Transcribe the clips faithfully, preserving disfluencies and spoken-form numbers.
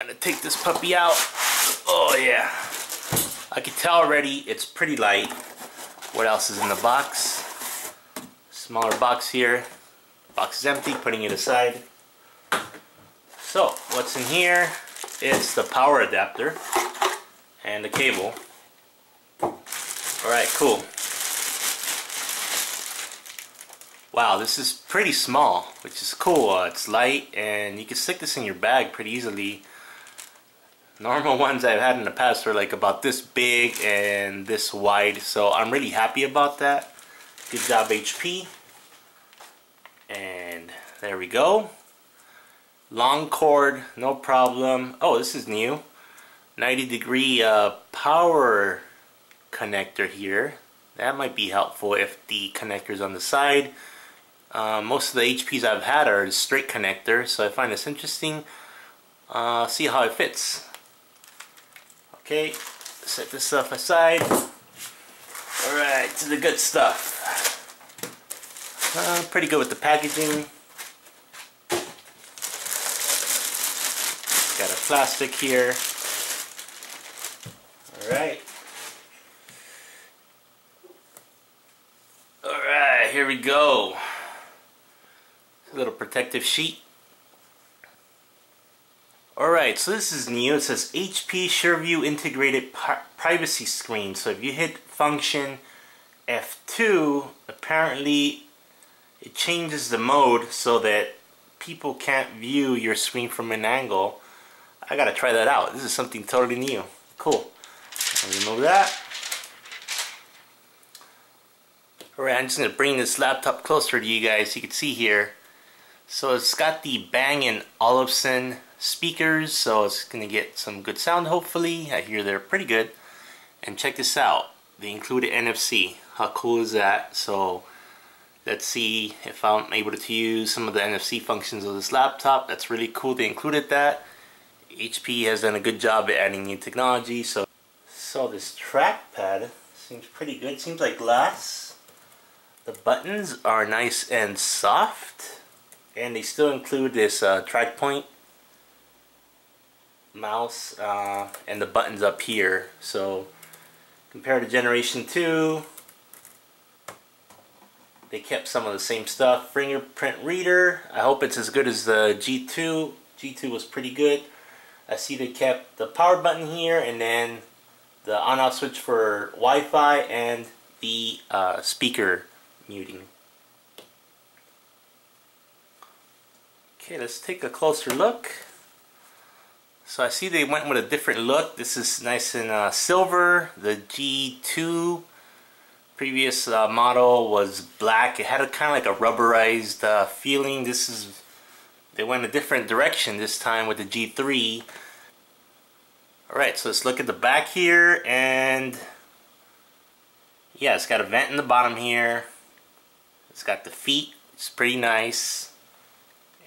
Gonna take this puppy out. Oh yeah, I can tell already it's pretty light. What else is in the box? Smaller box here. Box is empty, putting it aside. So what's in here? It's the power adapter and the cable. Alright, cool. Wow, this is pretty small, which is cool. Uh, it's light and you can stick this in your bag pretty easily. Normal ones I've had in the past were like about this big and this wide, so I'm really happy about that. Good job, H P. And there we go. Long cord, no problem. Oh, this is new. ninety degree uh, power connector here. That might be helpful if the connector's on the side. Uh, most of the H Ps I've had are straight connector, so I find this interesting. Uh, see how it fits. Okay, set this stuff aside. Alright, to the good stuff. Uh, pretty good with the packaging. Got a plastic here. Alright. Alright, here we go. A little protective sheet. Alright, so this is new. It says H P Sure View Integrated Pri- Privacy Screen. So if you hit function F two, apparently it changes the mode so that people can't view your screen from an angle. I gotta try that out. This is something totally new. Cool. I'll remove that. Alright, I'm just gonna bring this laptop closer to you guys. You can see here. So it's got the Bang and Olufsen speakers, so it's gonna get some good sound hopefully. I hear they're pretty good. And check this out, they included N F C. How cool is that? So let's see if I'm able to use some of the N F C functions of this laptop. That's really cool they included that. H P has done a good job at adding new technology. So, so this trackpad seems pretty good. Seems like glass. The buttons are nice and soft. And they still include this uh, track point mouse uh, and the buttons up here. So compared to generation two, they kept some of the same stuff. Fingerprint reader, I hope it's as good as the G two. G two was pretty good. I see they kept the power button here and then the on-off switch for Wi-Fi and the uh, speaker muting. Okay, let's take a closer look. So I see they went with a different look. This is nice and uh, silver. The G two previous uh, model was black. It had a kind of like a rubberized uh, feeling. This is, they went a different direction this time with the G three. Alright, so let's look at the back here, and yeah, it's got a vent in the bottom here. It's got the feet, it's pretty nice.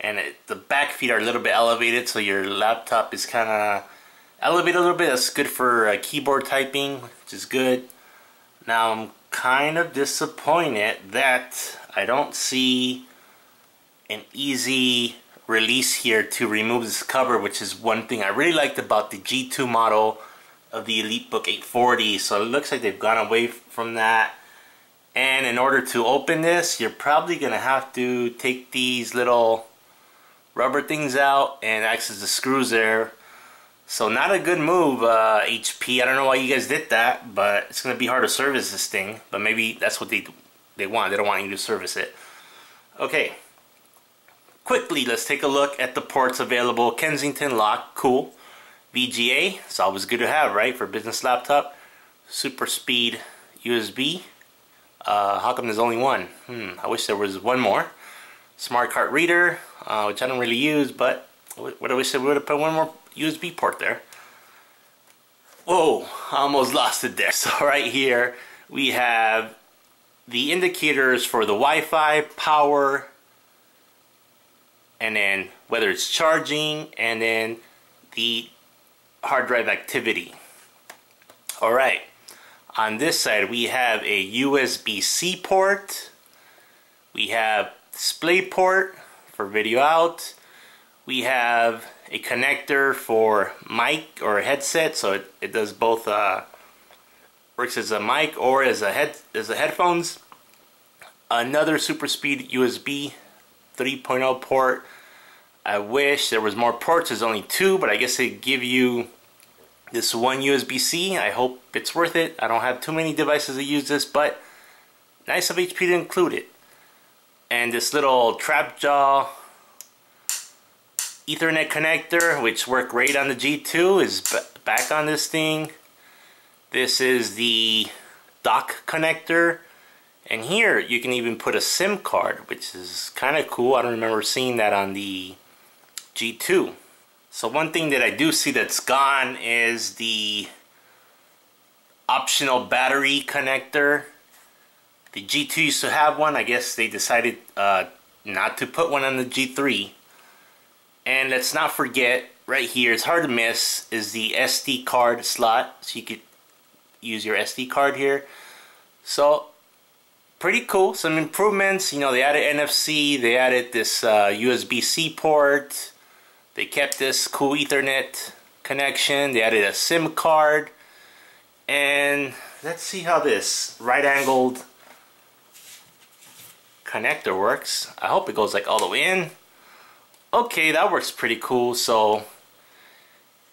And it, the back feet are a little bit elevated, so your laptop is kind of elevated a little bit. That's good for uh, keyboard typing, which is good. Now I'm kind of disappointed that I don't see an easy release here to remove this cover, which is one thing I really liked about the G two model of the EliteBook eight forty. So it looks like they've gone away from that. And in order to open this, you're probably going to have to take these little rubber things out and access the screws there. So not a good move, uh, H P. I don't know why you guys did that, but it's going to be hard to service this thing. But maybe that's what they they want. They don't want you to service it. Okay. Quickly, let's take a look at the ports available. Kensington lock, cool. V G A, it's always good to have, right, for a business laptop. Super speed U S B. Uh, how come there's only one? Hmm, I wish there was one more. Smart card reader, uh, which I don't really use, but what I wish I would have put one more U S B port there. Whoa, I almost lost it there. So right here we have the indicators for the Wi-Fi, power, and then whether it's charging, and then the hard drive activity. Alright, on this side we have a U S B C port. We have Display port for video out. We have a connector for mic or a headset, so it, it does both, uh, works as a mic or as a head as a headphones. Another super speed U S B three point oh port. I wish there was more ports. There's only two, but I guess they give you this one U S B C. I hope it's worth it. I don't have too many devices that use this, but nice of H P to include it. And this little trap jaw Ethernet connector, which worked great on the G two, is b back on this thing. This is the dock connector, and here you can even put a SIM card, which is kind of cool. I don't remember seeing that on the G two. So one thing that I do see that's gone is the optional battery connector. The G two used to have one. I guess they decided uh, not to put one on the G three. And let's not forget, right here, it's hard to miss, is the S D card slot. So you could use your S D card here. So, pretty cool. Some improvements. You know, they added N F C. They added this uh, U S B C port. They kept this cool Ethernet connection. They added a SIM card. And let's see how this right-angled connector works. I hope it goes like all the way in. Okay, that works pretty cool. So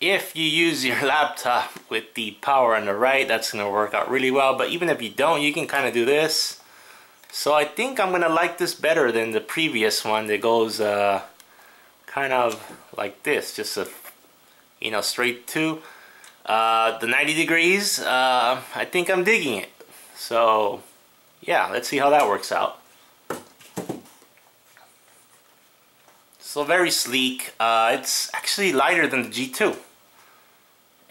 if you use your laptop with the power on the right, that's gonna work out really well. But even if you don't, you can kind of do this. So I think I'm gonna like this better than the previous one that goes uh, kind of like this, just a, you know, straight to uh, the ninety degrees. uh, I think I'm digging it. So yeah, let's see how that works out. So very sleek. Uh, it's actually lighter than the G two,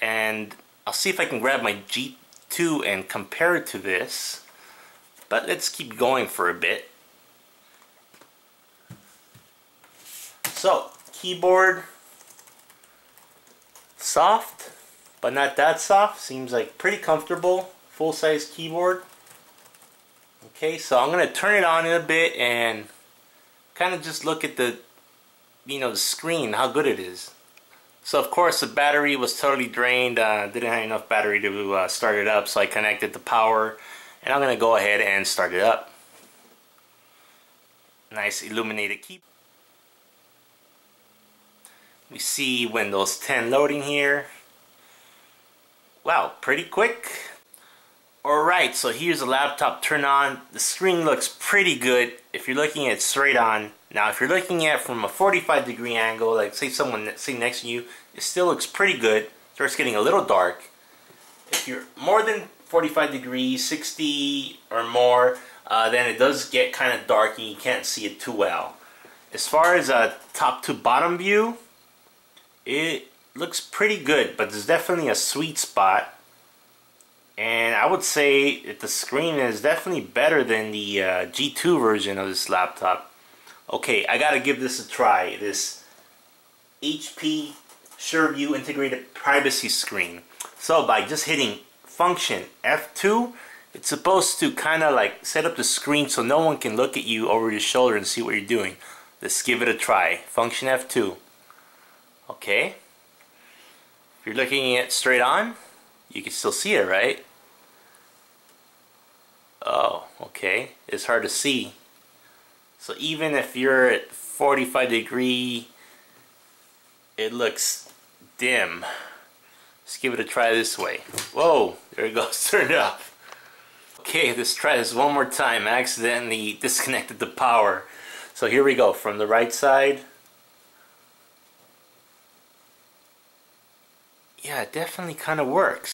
and I'll see if I can grab my G two and compare it to this, but let's keep going for a bit. So keyboard, soft but not that soft, seems like pretty comfortable full-size keyboard. Okay, so I'm gonna turn it on in a bit and kind of just look at the you know, the screen, how good it is. So of course the battery was totally drained. Uh, didn't have enough battery to uh, start it up, so I connected the power, and I'm gonna go ahead and start it up. Nice illuminated key. We see Windows ten loading here. Wow, pretty quick. Alright, so here's the laptop turned on. The screen looks pretty good if you're looking at straight on. Now if you're looking at from a forty-five degree angle, like say someone sitting next to you, it still looks pretty good. Starts getting a little dark. If you're more than forty-five degrees, sixty or more, uh, then it does get kind of dark and you can't see it too well. As far as a top to bottom view, it looks pretty good, but there's definitely a sweet spot. And I would say that the screen is definitely better than the uh, G two version of this laptop. Okay, I gotta give this a try. This H P Sure View integrated privacy screen. So by just hitting function F two, it's supposed to kind of like set up the screen so no one can look at you over your shoulder and see what you're doing. Let's give it a try. Function F two. Okay. If you're looking at straight on, you can still see it, right? Oh, okay. It's hard to see. So even if you're at forty-five degree, it looks dim. Let's give it a try this way. Whoa, there it goes, turned off. Okay, let's try this one more time. I accidentally disconnected the power. So here we go, from the right side. Yeah, it definitely kind of works.